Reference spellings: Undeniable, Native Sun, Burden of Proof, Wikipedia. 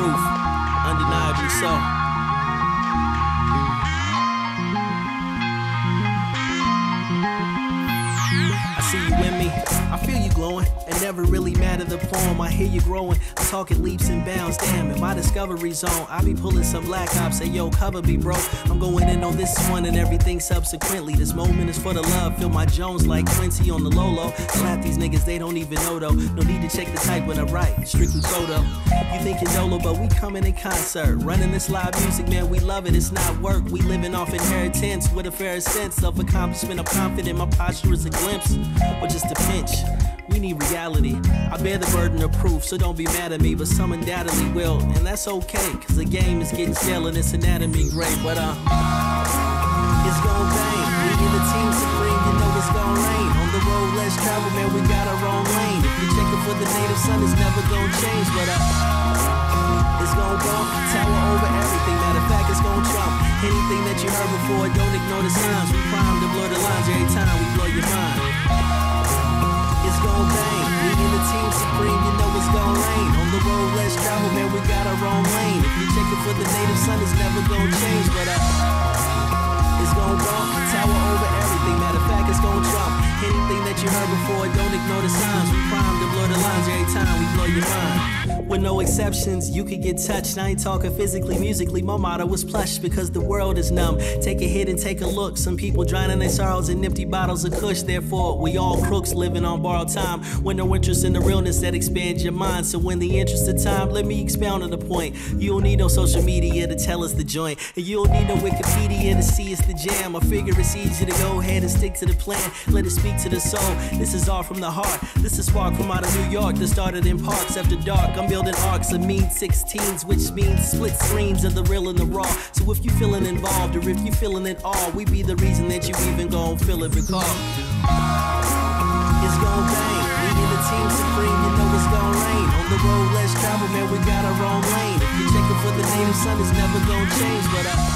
proof, undeniably so. I see you in me, I feel you glowing. It never really mattered the poem, I hear you growing. I talk in leaps and bounds, damn, in my discovery zone. I be pulling some black ops, say yo, cover me bro. I'm going in on this one and everything subsequently. This moment is for the love, feel my Jones like Quincy on the Lolo. Slap these niggas, they don't even know though. No need to check the type when I write, strictly photo. You thinking dolo, but we coming in concert. Running this live music, man, we love it, it's not work. We living off inheritance with a fair sense of accomplishment. I'm confident, my posture is a glimpse, or just a pinch. We need reality. I bear the burden of proof, so don't be mad at me, but some undoubtedly will. And that's okay, cause the game is getting stale and it's anatomy great. But it's gon' bang. We in the team supreme, you know it's gon' rain. On the road, let's travel, man, we got our own lane. If you're checking for the native sun, it's never gon' change. But it's gon' bump, tower over everything. Matter of fact, it's gon' trump anything that you heard before, don't ignore the signs. We prime to blur the lines every time we blow your mind. It's gon' bang, we in the team supreme, you know it's gon' rain. On the road, let's travel, man, we got our own lane. If you're checking for the native sun, it's never gon' change. But it's gon' bump, tower over everything. Matter of fact, it's gon' drop anything that you heard before, don't ignore the signs. We prime to blur the lines every time we blow your mind. With no exceptions, you could get touched. I ain't talking physically, musically, my motto was plush. Because the world is numb, take a hit and take a look. Some people drowning their sorrows in empty bottles of kush. Therefore, we all crooks living on borrowed time. With no interest in the realness that expands your mind. So in the interest of time, let me expound on the point. You don't need no social media to tell us the joint, and you don't need no Wikipedia to see it's the jam. I figure it's easy to go ahead and stick to the plan. Let it speak to the soul, this is all from the heart. This is spark from out of New York that started in parks after dark. I'm building arcs of mean 16s, which means split screams of the real and the raw. So if you feeling involved or if you feeling at all, we be the reason that you even gon' feel it because it's gon' bang, we in the team supreme, you know it's gon' rain. On the road, let's travel, man, we got our own lane. If you're checking for the native sun, it's never gon' change. But